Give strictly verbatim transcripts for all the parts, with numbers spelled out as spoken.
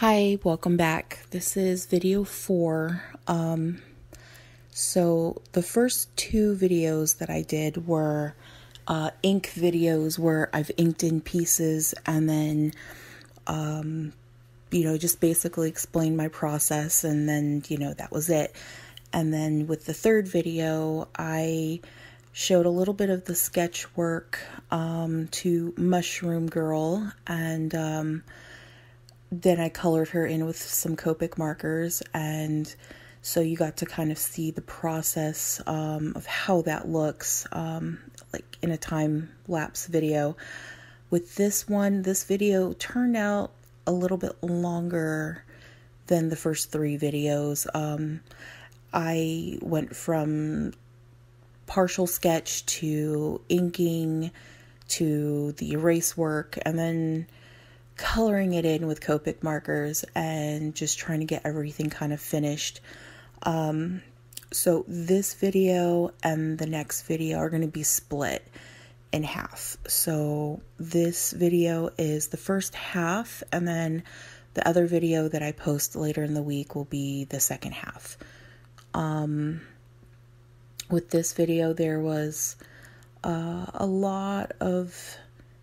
Hi, welcome back. This is video four. Um, so the first two videos that I did were uh, ink videos where I've inked in pieces and then, um, you know, just basically explained my process, and then, you know, that was it. And then with the third video, I showed a little bit of the sketch work um, to Mushroom Girl, and um, then I colored her in with some Copic markers, and so you got to kind of see the process um, of how that looks um, like in a time-lapse video. With this one, this video turned out a little bit longer than the first three videos. Um, I went from partial sketch to inking to the erase work, and then coloring it in with Copic markers and just trying to get everything kind of finished. Um, so this video and the next video are going to be split in half. So this video is the first half, and then the other video that I post later in the week will be the second half. Um, with this video, there was uh, a lot of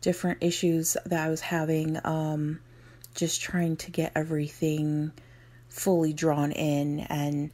different issues that I was having, um, just trying to get everything fully drawn in. And,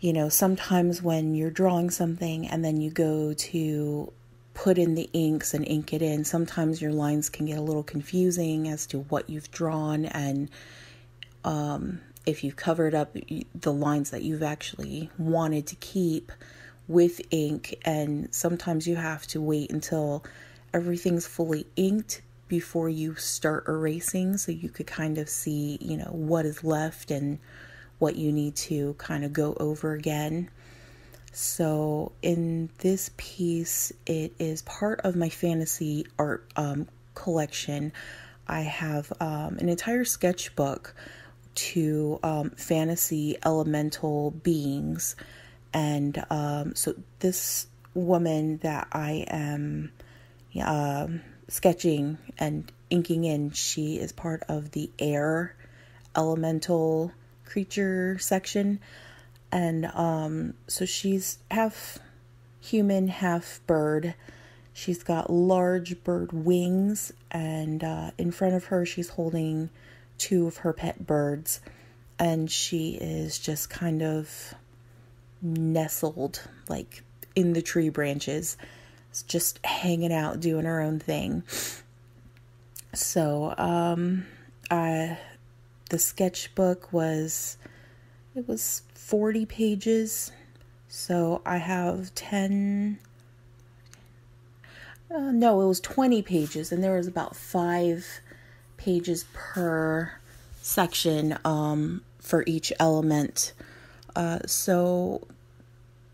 you know, sometimes when you're drawing something and then you go to put in the inks and ink it in, sometimes your lines can get a little confusing as to what you've drawn and um, if you've covered up the lines that you've actually wanted to keep with ink. And sometimes you have to wait until everything's fully inked before you start erasing, so you could kind of see, you know, what is left and what you need to kind of go over again. So in this piece, it is part of my fantasy art um, collection. I have um, an entire sketchbook to um, fantasy elemental beings, and um, so this woman that I am Um, sketching and inking in, she is part of the air elemental creature section, and um, so she's half human, half bird. She's got large bird wings, and uh, in front of her she's holding two of her pet birds, and she is just kind of nestled like in the tree branches, just hanging out, doing her own thing. So, um, I, the sketchbook was, it was forty pages. So I have ten, uh, no, it was twenty pages, and there was about five pages per section, um, for each element. Uh, so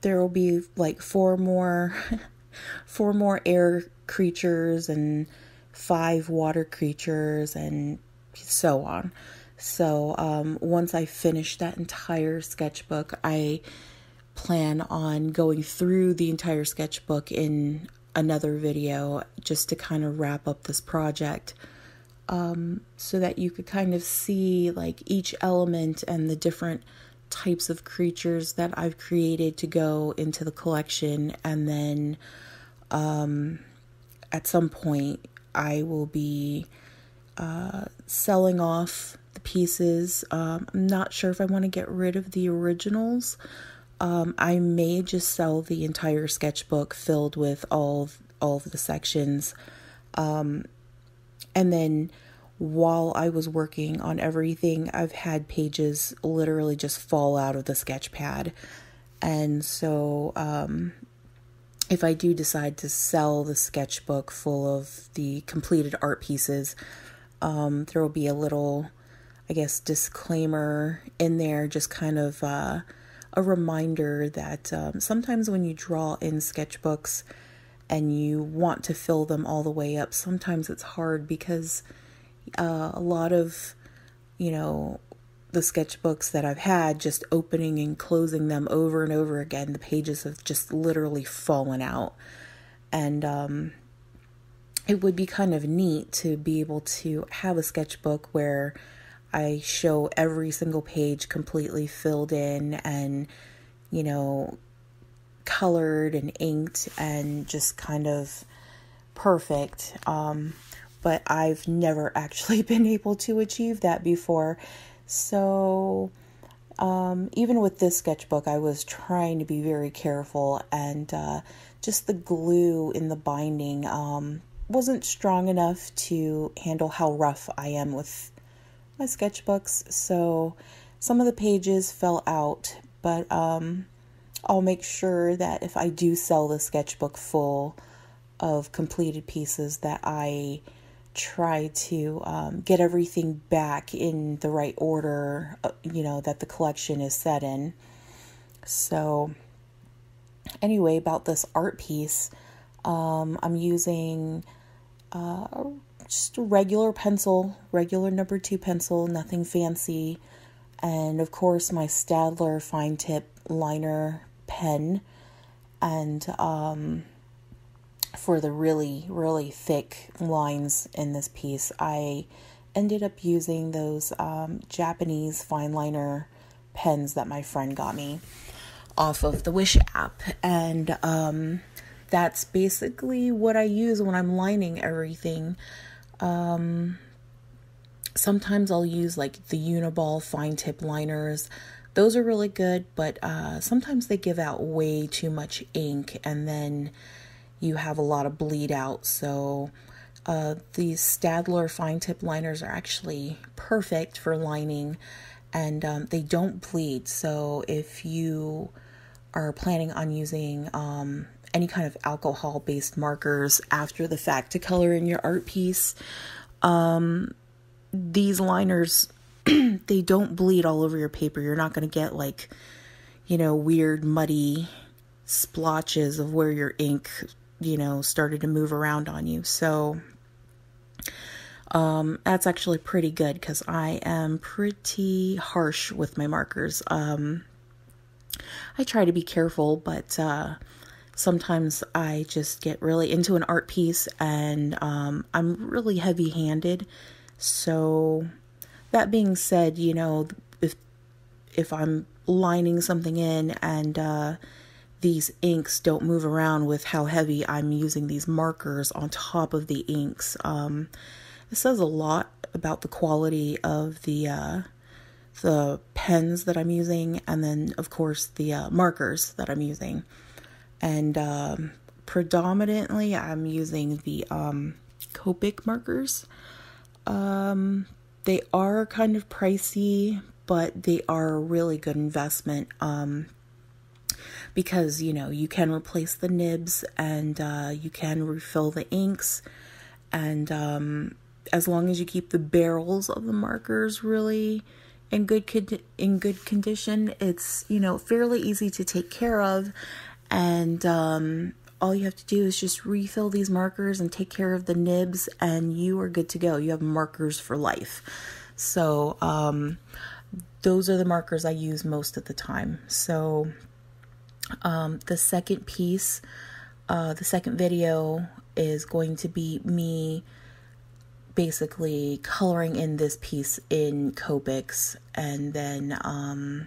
there will be like four more four more air creatures and five water creatures and so on. So um, once I finish that entire sketchbook, I plan on going through the entire sketchbook in another video just to kind of wrap up this project, um, so that you could kind of see like each element and the different types of creatures that I've created to go into the collection. And then um, at some point I will be uh, selling off the pieces. Um, I'm not sure if I want to get rid of the originals. Um, I may just sell the entire sketchbook filled with all of, all of the sections. Um, and then while I was working on everything, I've had pages literally just fall out of the sketch pad. And so um, if I do decide to sell the sketchbook full of the completed art pieces, um, there will be a little, I guess, disclaimer in there, just kind of uh, a reminder that um, sometimes when you draw in sketchbooks and you want to fill them all the way up, sometimes it's hard because Uh, a lot of, you know, the sketchbooks that I've had, just opening and closing them over and over again. The pages have just literally fallen out. And um, it would be kind of neat to be able to have a sketchbook where I show every single page completely filled in and, you know, colored and inked and just kind of perfect. Um, but I've never actually been able to achieve that before. So um, even with this sketchbook, I was trying to be very careful, and uh, just the glue in the binding um, wasn't strong enough to handle how rough I am with my sketchbooks. So some of the pages fell out, but um, I'll make sure that if I do sell the sketchbook full of completed pieces, that I try to um, get everything back in the right order, you know, that the collection is set in. So anyway, about this art piece, um, I'm using uh, just a regular pencil, regular number two pencil, nothing fancy. And of course my Staedtler fine tip liner pen. And um, for the really, really thick lines in this piece, I ended up using those um, Japanese fine liner pens that my friend got me off of the Wish app. And um, that's basically what I use when I'm lining everything. Um, sometimes I'll use like the Uniball fine tip liners. Those are really good, but uh, sometimes they give out way too much ink, and then you have a lot of bleed out. So uh, these Staedtler fine tip liners are actually perfect for lining, and um, they don't bleed. So if you are planning on using um, any kind of alcohol based markers after the fact to color in your art piece, um, these liners, they don't bleed all over your paper. You're not going to get like, you know, weird muddy splotches of where your ink, you know, started to move around on you. So um, that's actually pretty good, because I am pretty harsh with my markers. Um, I try to be careful, but uh, sometimes I just get really into an art piece, and um, I'm really heavy-handed. So that being said, you know, if if I'm lining something in and uh, these inks don't move around with how heavy I'm using these markers on top of the inks. Um, it says a lot about the quality of the uh, the pens that I'm using, and then of course the uh, markers that I'm using. And um, predominantly, I'm using the um, Copic markers. Um, they are kind of pricey, but they are a really good investment. Um, Because, you know, you can replace the nibs, and uh, you can refill the inks. And um, as long as you keep the barrels of the markers really in good, con in good condition, it's, you know, fairly easy to take care of. And um, all you have to do is just refill these markers and take care of the nibs, and you are good to go. You have markers for life. So um, those are the markers I use most of the time. So Um, the second piece, uh, the second video is going to be me basically coloring in this piece in Copics, and then um,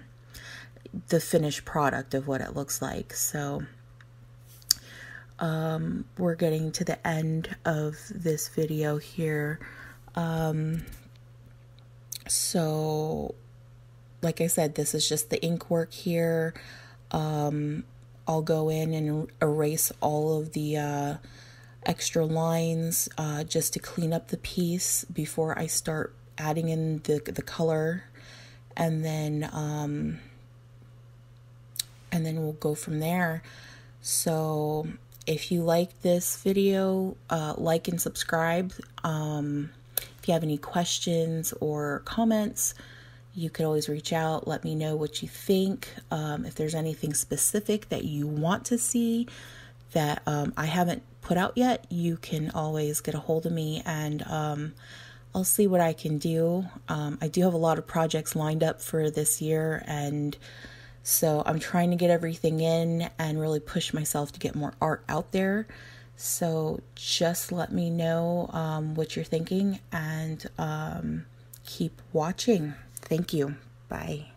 the finished product of what it looks like. So um, we're getting to the end of this video here. Um, so like I said, this is just the ink work here. Um, I'll go in and erase all of the uh, extra lines uh, just to clean up the piece before I start adding in the, the color, and then um, and then we'll go from there. So if you like this video, uh, like and subscribe. Um, if you have any questions or comments, you could always reach out, let me know what you think. Um, if there's anything specific that you want to see that um, I haven't put out yet, you can always get a hold of me, and um, I'll see what I can do. Um, I do have a lot of projects lined up for this year, and so I'm trying to get everything in and really push myself to get more art out there. So just let me know um, what you're thinking, and um, keep watching. Thank you. Bye.